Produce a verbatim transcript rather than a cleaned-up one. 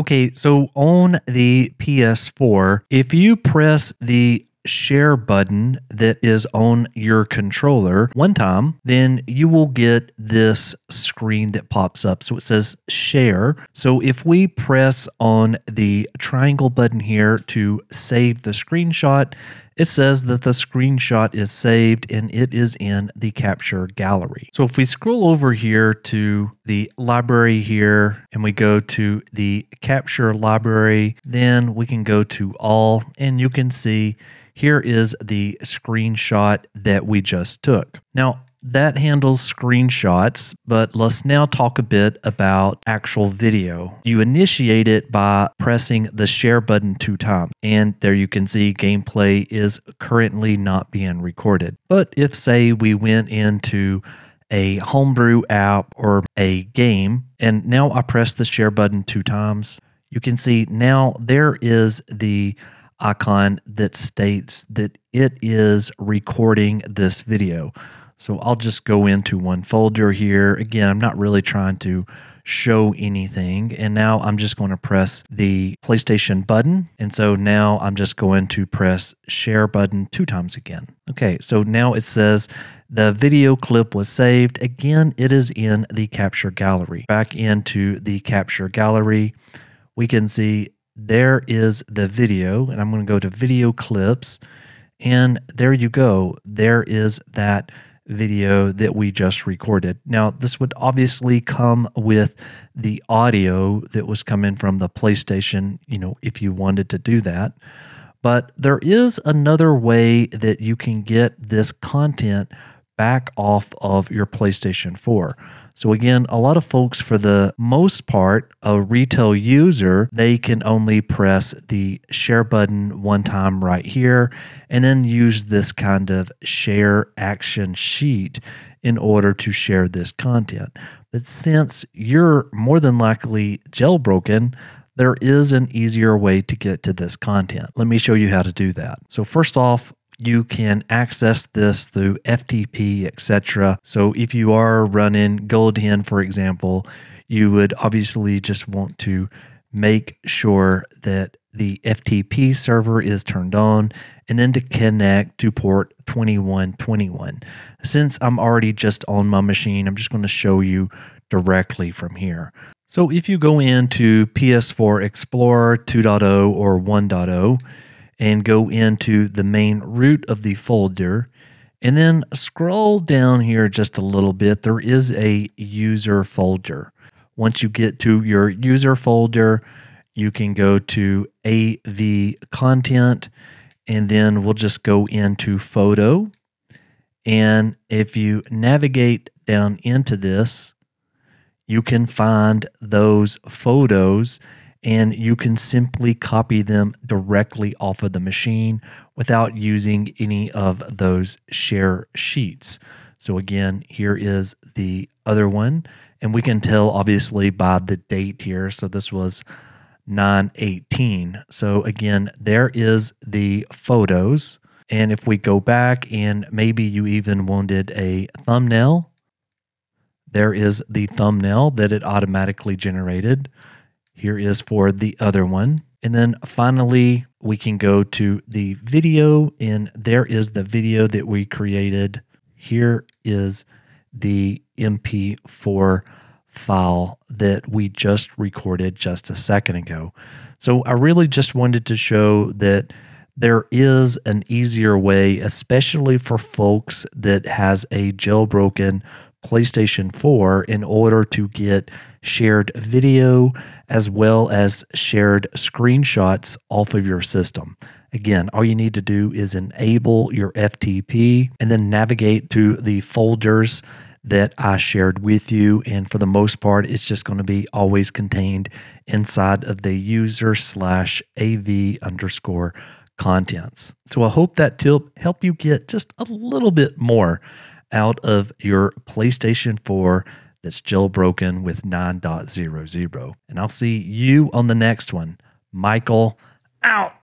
Okay, so on the P S four, if you press the share button that is on your controller one time, then you will get this screen that pops up. So it says share. So if we press on the triangle button here to save the screenshot, it says that the screenshot is saved and it is in the capture gallery. So if we scroll over here to the library here and we go to the capture library, then we can go to all and you can see here is the screenshot that we just took. Now, that handles screenshots, but let's now talk a bit about actual video. You initiate it by pressing the share button two times, and there you can see gameplay is currently not being recorded. But if, say, we went into a homebrew app or a game, and now I press the share button two times, you can see now there is the icon that states that it is recording this video. So I'll just go into one folder here. Again, I'm not really trying to show anything. And now I'm just going to press the PlayStation button. And so now I'm just going to press share button two times again. Okay, so now it says the video clip was saved. Again, it is in the capture gallery. Back into the capture gallery, we can see there is the video. And I'm going to go to video clips. And there you go. There is that video that we just recorded. Now, this would obviously come with the audio that was coming from the PlayStation, you know, if you wanted to do that. But there is another way that you can get this content back off of your PlayStation four. So again, a lot of folks, for the most part, a retail user, they can only press the share button one time right here and then use this kind of share action sheet in order to share this content. But since you're more than likely jailbroken, there is an easier way to get to this content. Let me show you how to do that. So first off, you can access this through F T P, et cetera. So if you are running GoldHEN, for example, you would obviously just want to make sure that the F T P server is turned on and then to connect to port twenty-one twenty-one. Since I'm already just on my machine, I'm just going to show you directly from here. So if you go into P S four Explorer two point oh or one point oh, and go into the main root of the folder, and then scroll down here just a little bit, there is a user folder. Once you get to your user folder, you can go to A V content, and then we'll just go into photo. And if you navigate down into this, you can find those photos and you can simply copy them directly off of the machine without using any of those share sheets. So again, here is the other one, and we can tell obviously by the date here. So this was nine eighteen. So again, there is the photos. And if we go back and maybe you even wanted a thumbnail, there is the thumbnail that it automatically generated. Here is for the other one. And then finally, we can go to the video, and there is the video that we created. Here is the M P four file that we just recorded just a second ago. So I really just wanted to show that there is an easier way, especially for folks that has a jailbroken PlayStation four, in order to get shared video as well as shared screenshots off of your system. Again, all you need to do is enable your F T P and then navigate to the folders that I shared with you. And for the most part, it's just going to be always contained inside of the user slash A V underscore contents. So I hope that tip helped you get just a little bit more out of your PlayStation four that's jailbroken with nine point oh. And I'll see you on the next one. Michael, out.